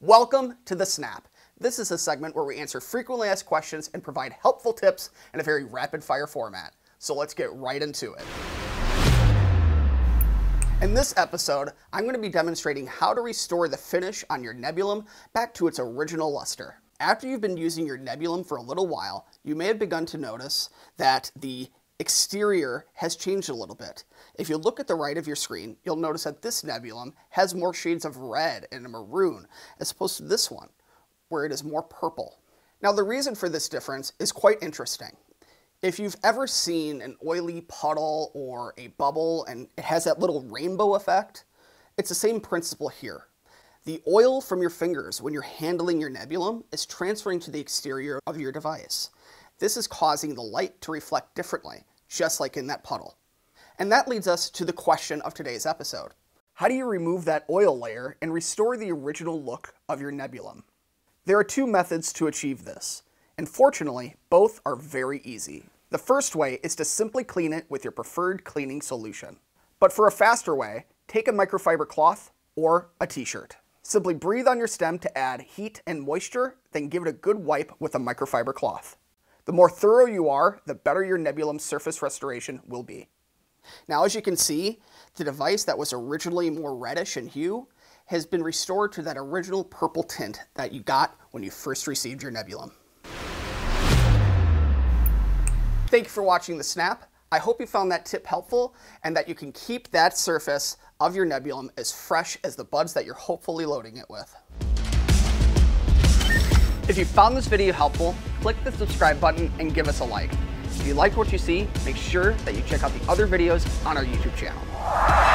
Welcome to The Snap. This is a segment where we answer frequently asked questions and provide helpful tips in a very rapid-fire format. So let's get right into it. In this episode, I'm going to be demonstrating how to restore the finish on your Nebulum back to its original luster. After you've been using your Nebulum for a little while, you may have begun to notice that the exterior has changed a little bit. If you look at the right of your screen, you'll notice that this Nebulum has more shades of red and maroon as opposed to this one, where it is more purple. Now, the reason for this difference is quite interesting. If you've ever seen an oily puddle or a bubble and it has that little rainbow effect, it's the same principle here. The oil from your fingers when you're handling your Nebulum is transferring to the exterior of your device. This is causing the light to reflect differently, just like in that puddle. And that leads us to the question of today's episode. How do you remove that oil layer and restore the original look of your Nebulum? There are two methods to achieve this, and fortunately, both are very easy. The first way is to simply clean it with your preferred cleaning solution. But for a faster way, take a microfiber cloth or a t-shirt. Simply breathe on your stem to add heat and moisture, then give it a good wipe with a microfiber cloth. The more thorough you are, the better your Nebulum surface restoration will be. Now, as you can see, the device that was originally more reddish in hue has been restored to that original purple tint that you got when you first received your Nebulum. Thank you for watching The Snap. I hope you found that tip helpful and that you can keep that surface of your Nebulum as fresh as the buds that you're hopefully loading it with. If you found this video helpful, click the subscribe button and give us a like. If you like what you see, make sure that you check out the other videos on our YouTube channel.